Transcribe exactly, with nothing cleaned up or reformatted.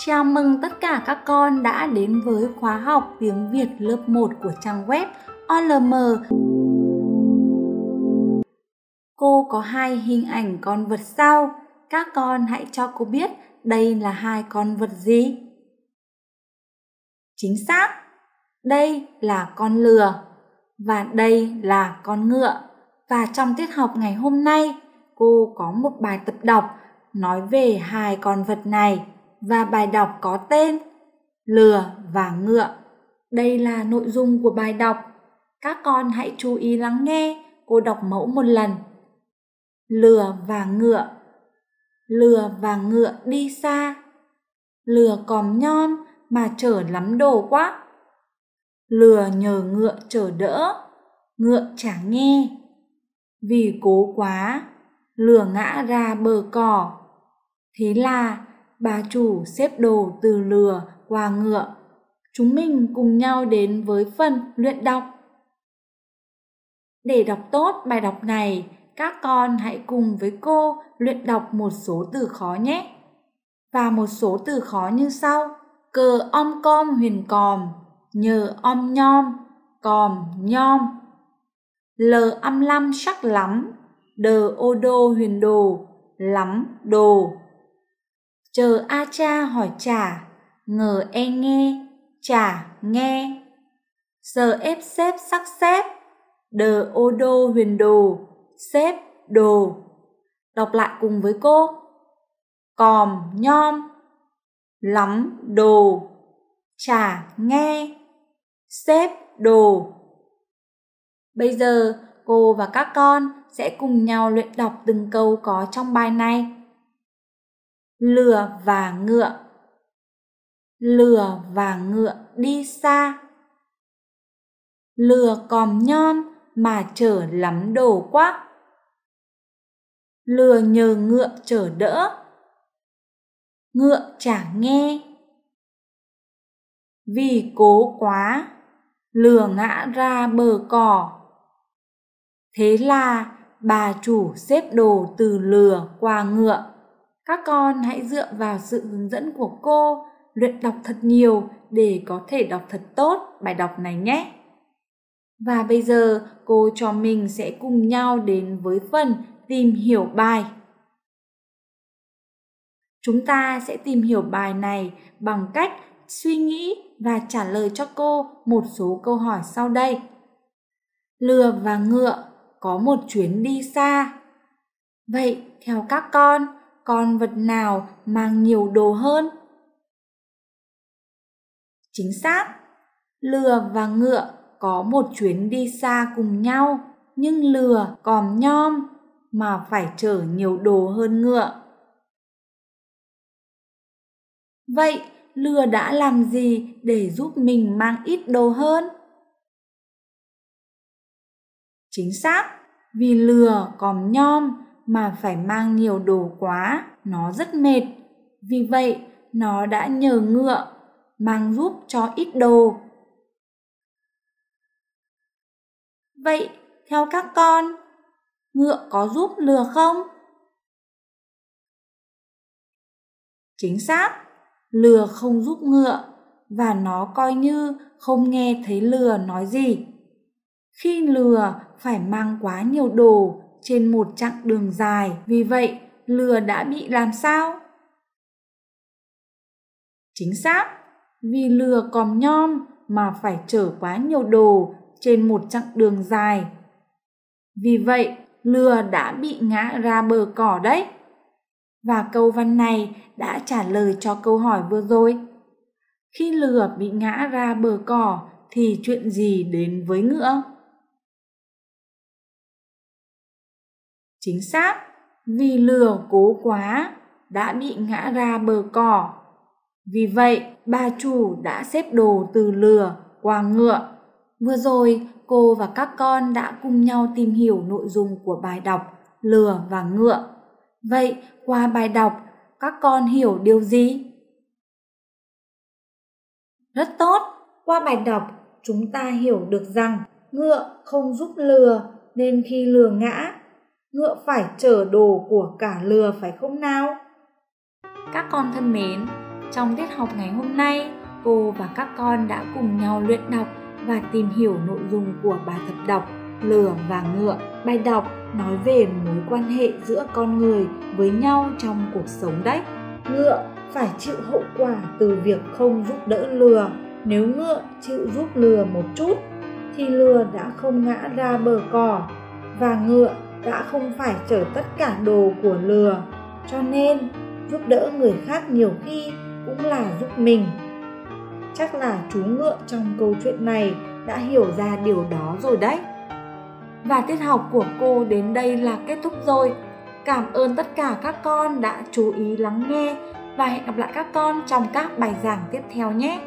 Chào mừng tất cả các con đã đến với khóa học tiếng Việt lớp một của trang web ô lờ em. Cô có hai hình ảnh con vật sau. Các con hãy cho cô biết đây là hai con vật gì? Chính xác! Đây là con lừa và đây là con ngựa. Và trong tiết học ngày hôm nay, cô có một bài tập đọc nói về hai con vật này. Và bài đọc có tên Lừa và Ngựa. Đây là nội dung của bài đọc. Các con hãy chú ý lắng nghe. Cô đọc mẫu một lần. Lừa và ngựa. Lừa và ngựa đi xa. Lừa còm nhom mà chở lắm đồ quá. Lừa nhờ ngựa chở đỡ. Ngựa chả nghe. Vì cố quá, lừa ngã ra bờ cỏ. Thế là bà chủ xếp đồ từ lừa qua ngựa. Chúng mình cùng nhau đến với phần luyện đọc. Để đọc tốt bài đọc này, các con hãy cùng với cô luyện đọc một số từ khó nhé. Và một số từ khó như sau. Cờ om com huyền còm, nhờ om nhom, còm nhom. Lờ âm lăm sắc lắm, đờ ô đô huyền đồ, lắm đồ. Chờ a cha hỏi trả, ngờ e nghe, trả nghe. Sờ ép xếp sắc xếp, đờ ô đô huyền đồ, xếp đồ. Đọc lại cùng với cô. Còm nhom, lắm đồ, trả nghe, xếp đồ. Bây giờ cô và các con sẽ cùng nhau luyện đọc từng câu có trong bài này. Lừa và ngựa. Lừa và ngựa đi xa. Lừa còm nhom mà chở lắm đồ quá. Lừa nhờ ngựa chở đỡ. Ngựa chả nghe. Vì cố quá, lừa ngã ra bờ cỏ. Thế là bà chủ xếp đồ từ lừa qua ngựa. Các con hãy dựa vào sự hướng dẫn của cô, luyện đọc thật nhiều để có thể đọc thật tốt bài đọc này nhé. Và bây giờ cô trò mình sẽ cùng nhau đến với phần tìm hiểu bài. Chúng ta sẽ tìm hiểu bài này bằng cách suy nghĩ và trả lời cho cô một số câu hỏi sau đây. Lừa và ngựa có một chuyến đi xa. Vậy theo các con, con vật nào mang nhiều đồ hơn? Chính xác! Lừa và ngựa có một chuyến đi xa cùng nhau, nhưng lừa còm nhom mà phải chở nhiều đồ hơn ngựa. Vậy lừa đã làm gì để giúp mình mang ít đồ hơn? Chính xác! Vì lừa còm nhom mà phải mang nhiều đồ quá, nó rất mệt. Vì vậy, nó đã nhờ ngựa mang giúp cho ít đồ. Vậy, theo các con, ngựa có giúp lừa không? Chính xác! Lừa không giúp ngựa và nó coi như không nghe thấy lừa nói gì. Khi lừa phải mang quá nhiều đồ trên một chặng đường dài, vì vậy lừa đã bị làm sao? Chính xác! Vì lừa còm nhom mà phải chở quá nhiều đồ trên một chặng đường dài. Vì vậy lừa đã bị ngã ra bờ cỏ đấy. Và câu văn này đã trả lời cho câu hỏi vừa rồi. Khi lừa bị ngã ra bờ cỏ thì chuyện gì đến với ngựa? Chính xác! Vì lừa cố quá, đã bị ngã ra bờ cỏ. Vì vậy, bà chủ đã xếp đồ từ lừa qua ngựa. Vừa rồi, cô và các con đã cùng nhau tìm hiểu nội dung của bài đọc Lừa và Ngựa. Vậy, qua bài đọc, các con hiểu điều gì? Rất tốt! Qua bài đọc, chúng ta hiểu được rằng ngựa không giúp lừa nên khi lừa ngã, ngựa phải chở đồ của cả lừa phải không nào? Các con thân mến, Trong tiết học ngày hôm nay, cô và các con đã cùng nhau luyện đọc và tìm hiểu nội dung của bài tập đọc Lửa và Ngựa. Bài đọc nói về mối quan hệ giữa con người với nhau trong cuộc sống đấy. Ngựa phải chịu hậu quả từ việc không giúp đỡ lừa. Nếu ngựa chịu giúp lừa một chút, thì lừa đã không ngã ra bờ cỏ và ngựa đã không phải chở tất cả đồ của lừa. Cho nên, giúp đỡ người khác nhiều khi cũng là giúp mình. Chắc là chú ngựa trong câu chuyện này đã hiểu ra điều đó rồi đấy. Và tiết học của cô đến đây là kết thúc rồi. Cảm ơn tất cả các con đã chú ý lắng nghe và hẹn gặp lại các con trong các bài giảng tiếp theo nhé.